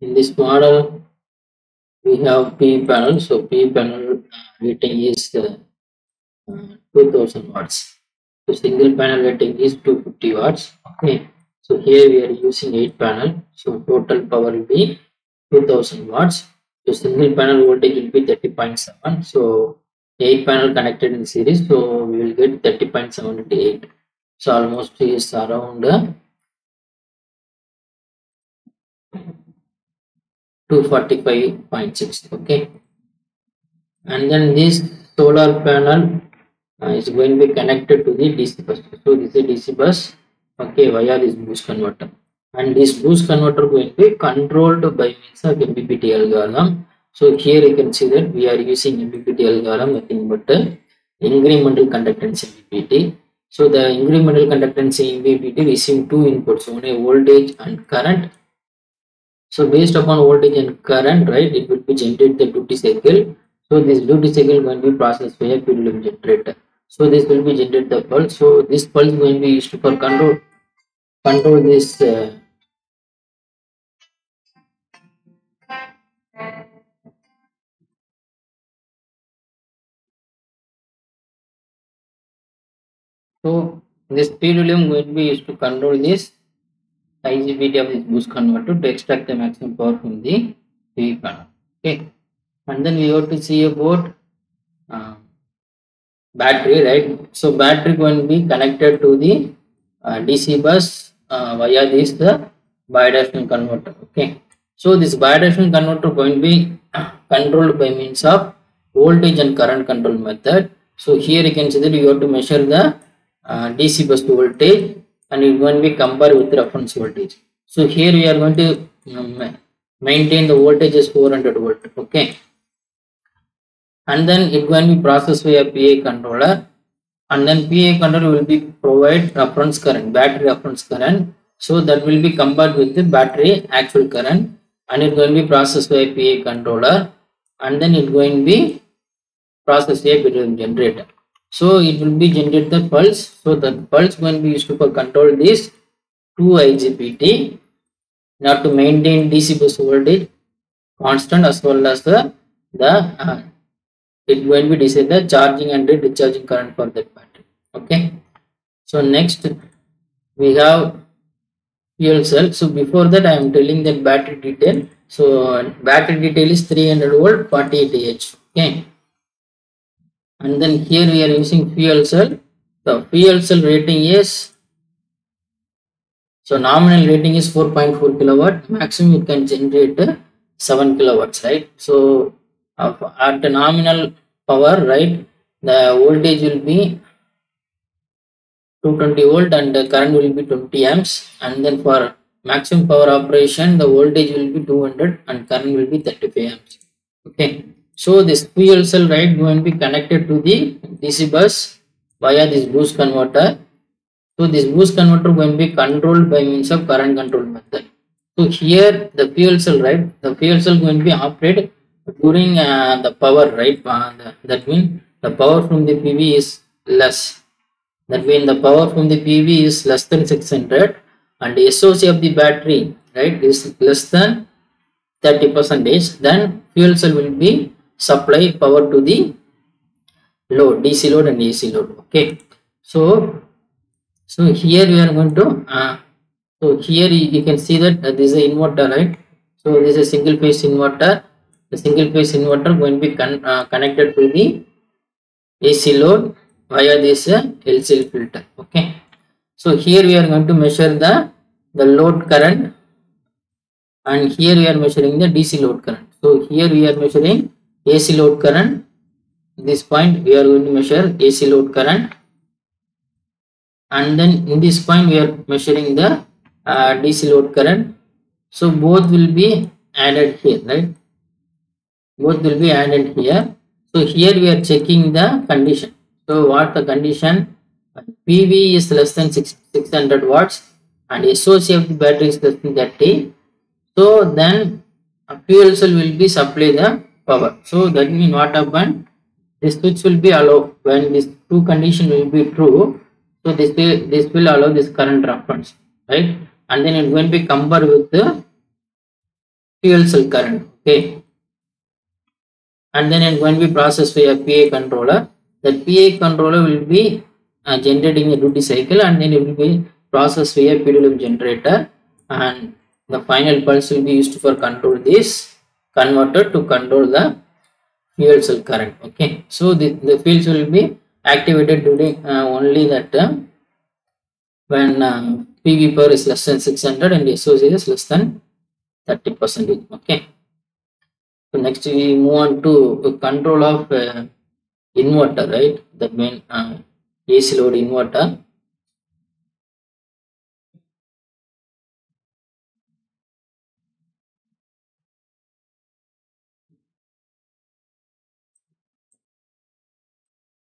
In this model, we have P panel. So P panel rating is 2000 watts. So single panel rating is 250 watts. Okay. So here we are using 8 panel. So total power will be 2000 watts. So single panel voltage will be 30.7. So 8 panel connected in series. So we will get 30.78. So almost is around 245.6. okay, and then this solar panel is going to be connected to the DC bus. So this is a DC bus, okay, via this boost converter, and this boost converter going to be controlled by means of MPPT algorithm. So here you can see that we are using MPPT algorithm, nothing but incremental conductance MPPT. So the incremental conductance MPPT receiving two inputs, one a voltage and current. So based upon voltage and current, right, it will be generated the duty cycle. So this duty cycle going to be processed via PWM generator. So this will be generated the pulse. So this pulse going to be used for control this so this PWM going to be used to control this IGBT of this boost converter to extract the maximum power from the PV panel. Okay, and then we have to see about battery, right? So battery going to be connected to the DC bus via this bidirectional converter. Okay, so this bidirectional converter going to be controlled by means of voltage and current control method. So here you can see that you have to measure the DC bus voltage, and it going to be compared with reference voltage. So here we are going to maintain the voltage is 400 volt, okay, and then it going to be processed via PA controller, and then PA controller will be provide reference current, battery reference current. So that will be compared with the battery actual current, and it going to be processed by PA controller, and then it going to be processed via PWM generator. So it will be generate the pulse. So the pulse going to be used for control this 2 IGBT, now to maintain DC bus voltage constant, as well as the it going to be decide the charging and discharging current for that battery. Okay, so next we have fuel cell. So before that I am telling the battery detail. So battery detail is 300 volt, 48Ah. Okay, and then here we are using fuel cell. The fuel cell rating is, so nominal rating is 4.4 kilowatt, maximum it can generate 7 kilowatts, right? So at the nominal power, right, the voltage will be 220 volt, and the current will be 20 amps, and then for maximum power operation the voltage will be 200 and current will be 35 amps. Okay, so this fuel cell, right, going to be connected to the DC bus via this boost converter. So this boost converter going to be controlled by means of current control method. So here the fuel cell, right, the fuel cell going to be operated during the power, right, that means the power from the PV is less. That means the power from the PV is less than 600, and the SOC of the battery, right, is less than 30%. Then fuel cell will be supply power to the load, DC load and AC load. Okay, so here we are going to so here you can see that this is an inverter, right? So this is a single phase inverter. The single phase inverter going to be connected to the AC load via this LCL filter. Okay, so here we are going to measure the load current, and here we are measuring the DC load current. So here we are measuring AC load current. This point we are going to measure AC load current, and then in this point we are measuring the DC load current. So both will be added here, right? Both will be added here. So here we are checking the condition. So what the condition? PV is less than 600 watts, and SOC of the battery is less than 30. So then a fuel cell will be supply the power. So that means what happened? This switch will be allowed when these two conditions will be true. So this will allow this current reference, right? And then it will be compared with the fuel cell current. Okay, and then when we process via PA controller, that PA controller will be generating a duty cycle, and then it will be processed via PWM generator, and the final pulse will be used for control this converter to control the fuel cell current. Okay, so the fields will be activated during only that time when PV power is less than 600 and SOC is less than 30%. Okay, so next we move on to control of inverter, right? That main AC load inverter.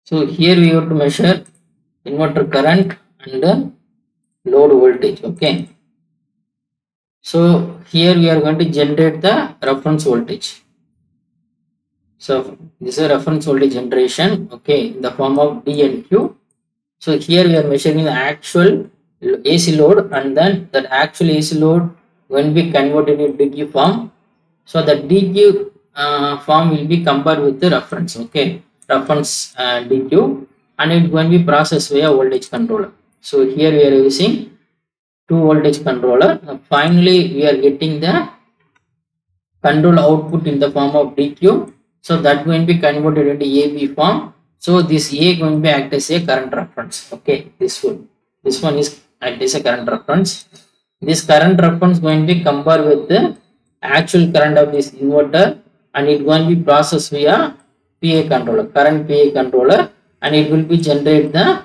So here we have to measure inverter current and the load voltage. Okay, so here we are going to generate the reference voltage. So this is a reference voltage generation, okay, in the form of D and Q. So here we are measuring the actual AC load, and then that actual AC load will be converted into DQ form. So the DQ form will be compared with the reference, okay, reference DQ, and it will be processed via voltage controller. So here we are using two voltage controller. Finally we are getting the control output in the form of DQ. So that will be converted into AB form. So this A going to act as a current reference. Okay, this one is act as a current reference. This current reference going to compare with the actual current of this inverter, and it will be processed via PA controller, current PA controller, and it will be generate the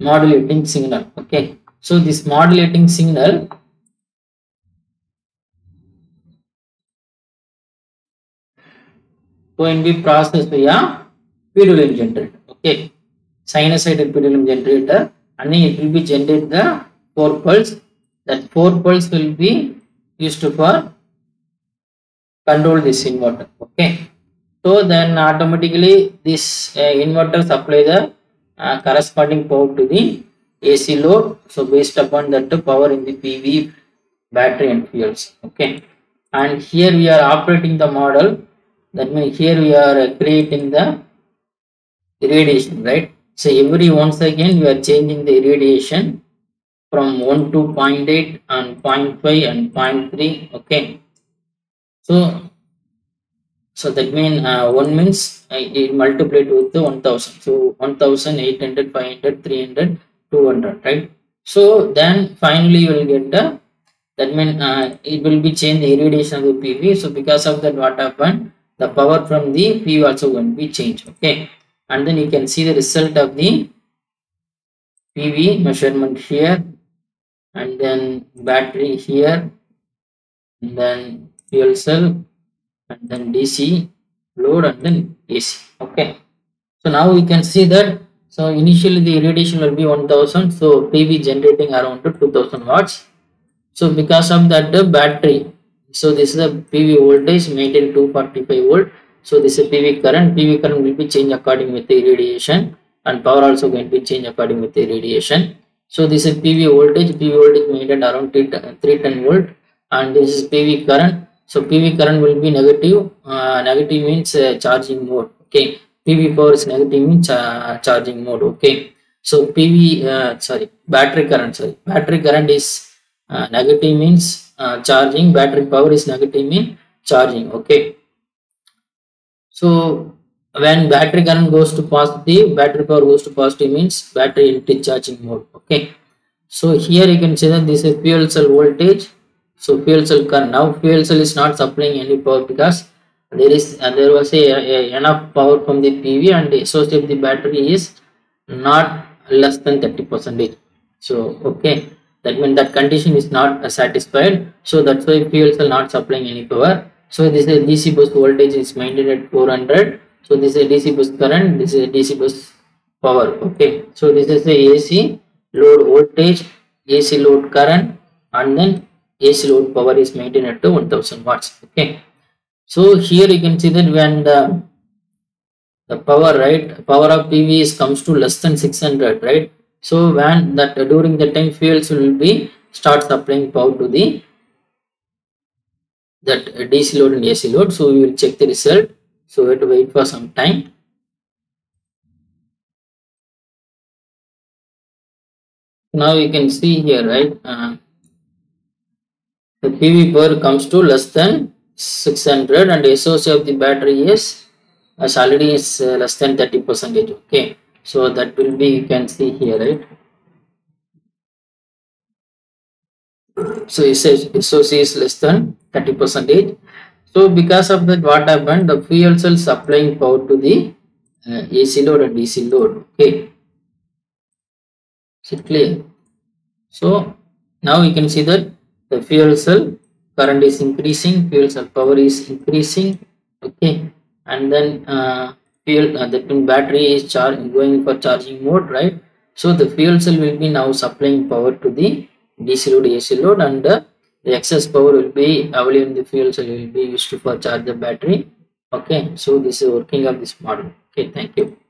modulating signal. Okay, so this modulating signal going to be processed via PWM generator. Okay, sinusoidal PWM generator, and then it will be generate the 4 pulse. That 4 pulse will be used for control this inverter. Okay. So then automatically this inverter supply the corresponding power to the AC load. So based upon that power in the PV, battery and fuels. Okay. And here we are operating the model. That means here we are creating the irradiation, right? So every once again we are changing the irradiation from 1 to 0.8 and 0.5 and 0.3. Okay. So that means 1 means it multiplied with the 1000. So 1000, 800, 500, 300, 200, right? So then finally you will get the, that means it will be changed the irradiation of the PV. So because of that what happened, the power from the PV also going to be changed. Okay, and then you can see the result of the PV measurement here, and then battery here, and then fuel cell, and then DC load, and then AC. Okay, so now we can see that. So initially the irradiation will be 1000, so PV generating around 2000 watts. So because of that the battery, so this is a PV voltage maintained 245 volt. So this is a PV current. PV current will be changed according with the irradiation, and power also going to be changed according with the irradiation. So this is PV voltage. PV voltage maintained around 310 volt, and this is PV current. So PV current will be negative. Negative means charging mode. Okay, PV power is negative means charging mode. Okay, so battery current is negative means charging. Battery power is negative mean charging. Okay, so when battery current goes to positive, battery power goes to positive means battery into charging mode. Okay, so here you can see that this is fuel cell voltage. So fuel cell current, now fuel cell is not supplying any power because there was enough power from the PV, and the source of the battery is not less than 30%. So okay, that means that condition is not satisfied. So that's why fuel cell not supplying any power. So this is a DC bus voltage is maintained at 400. So this is a DC bus current. This is a DC bus power. Okay. So this is the AC load voltage, AC load current, and then AC load power is maintained at 1000 watts. Okay. So here you can see that when the power, right, power of PV is comes to less than 600, right? So when that during the time fuels will be start supplying power to the that DC load and AC load. So we will check the result. So we have to wait for some time. Now you can see here, right, the PV power comes to less than 600 and the SOC of the battery is less than 30%. Okay, so that will be, you can see here, right. So it says SOC is less than 30%. So because of that, what happened, the fuel cell supplying power to the AC load and DC load. Okay, is it clear? So now you can see that the fuel cell current is increasing, fuel cell power is increasing. Okay, and then the battery is going for charging mode, right? So the fuel cell will be now supplying power to the DC load, AC load, and the excess power will be available in the fuel cell, will be used to for charge the battery. Okay, so this is working of this model. Okay, thank you.